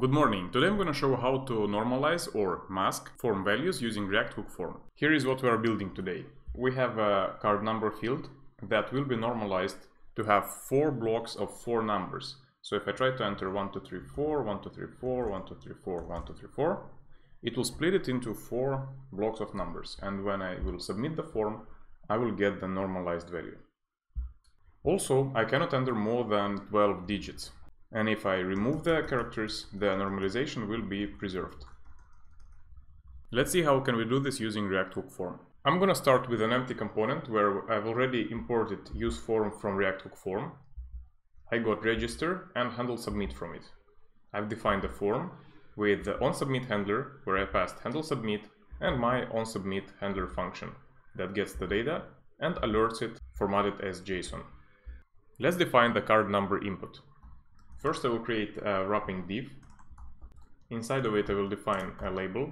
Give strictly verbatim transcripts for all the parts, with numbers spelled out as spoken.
Good morning. Today I'm going to show how to normalize or mask form values using React Hook Form. Here is what we are building today. We have a card number field that will be normalized to have four blocks of four numbers. So if I try to enter one two three four, one two three four, one two three four, one two three four, it will split it into four blocks of numbers. And when I will submit the form, I will get the normalized value. Also, I cannot enter more than twelve digits. And if I remove the characters, the normalization will be preserved. Let's see how can we do this using React Hook Form. I'm gonna start with an empty component where I've already imported useForm from React Hook Form. I got register and handleSubmit from it. I've defined a form with the onSubmit handler where I passed handleSubmit and my onSubmit handler function that gets the data and alerts it formatted as JSON. Let's define the card number input. First, I will create a wrapping div. Inside of it, I will define a label.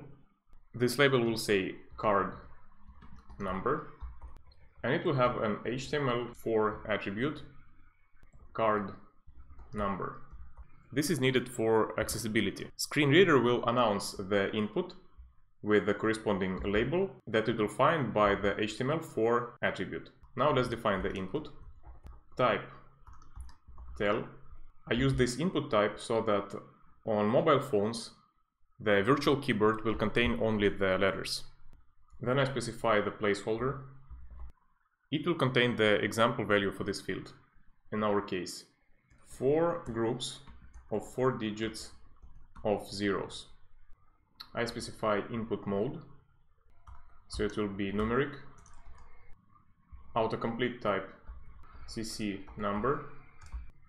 This label will say card number, and it will have an H T M L four attribute card number. This is needed for accessibility. Screen reader will announce the input with the corresponding label that it will find by the H T M L four attribute. Now let's define the input. Type tel. I use this input type so that on mobile phones the virtual keyboard will contain only the letters. Then I specify the placeholder. It will contain the example value for this field. In our case, four groups of four digits of zeros. I specify input mode, so it will be numeric. Autocomplete type C C number.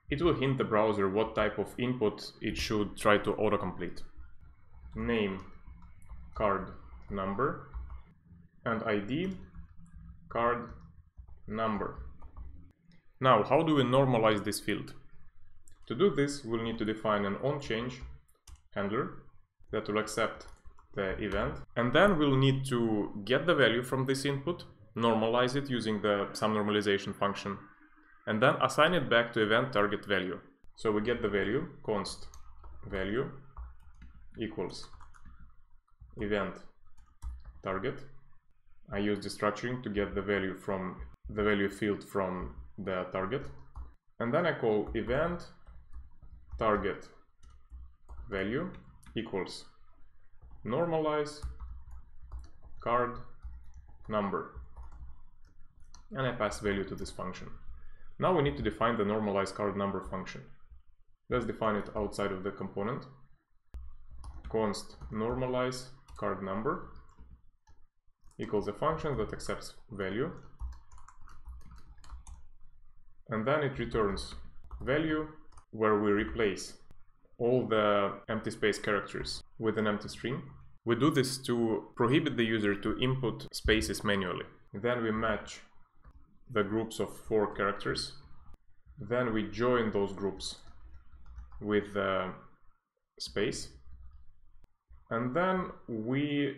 It will hint the browser what type of input it should try to autocomplete. Name card number and I D card number. Now, how do we normalize this field? To do this, we'll need to define an onChange handler that will accept the event, and then we'll need to get the value from this input, normalize it using the sum normalization function, and then assign it back to event target value. So we get the value, const value equals event target. I use destructuring to get the value from the value field from the target. And then I call event target value equals normalize card number. And I pass value to this function. Now we need to define the normalizeCardNumber function. Let's define it outside of the component. Const normalizeCardNumber equals a function that accepts value, and then it returns value where we replace all the empty space characters with an empty string. We do this to prohibit the user to input spaces manually. Then we match the groups of four characters. Then we join those groups with the space. And then we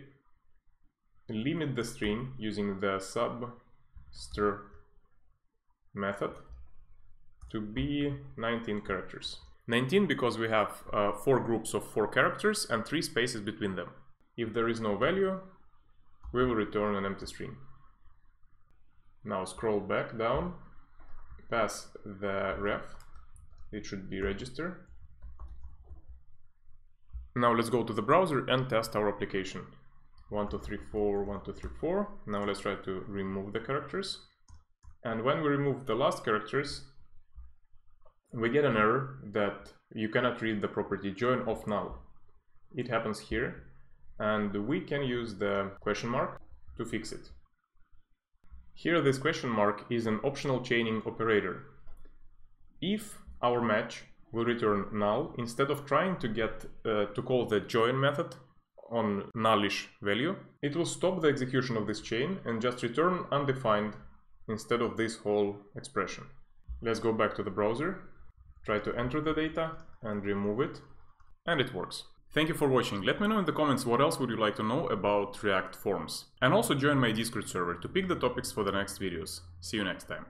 limit the string using the substr method to be nineteen characters. nineteen because we have uh, four groups of four characters and three spaces between them. If there is no value, we will return an empty string. Now scroll back down, pass the ref, it should be register. Now let's go to the browser and test our application. one two three four, one two three four. Now let's try to remove the characters. And when we remove the last characters, we get an error that you cannot read the property join of null. It happens here, and we can use the question mark to fix it. Here this question mark is an optional chaining operator. If our match will return null, instead of trying to get uh, to call the join method on nullish value, it will stop the execution of this chain and just return undefined instead of this whole expression. Let's go back to the browser, try to enter the data and remove it, and it works. Thank you for watching. Let me know in the comments what else would you like to know about React Forms. And also join my Discord server to pick the topics for the next videos. See you next time.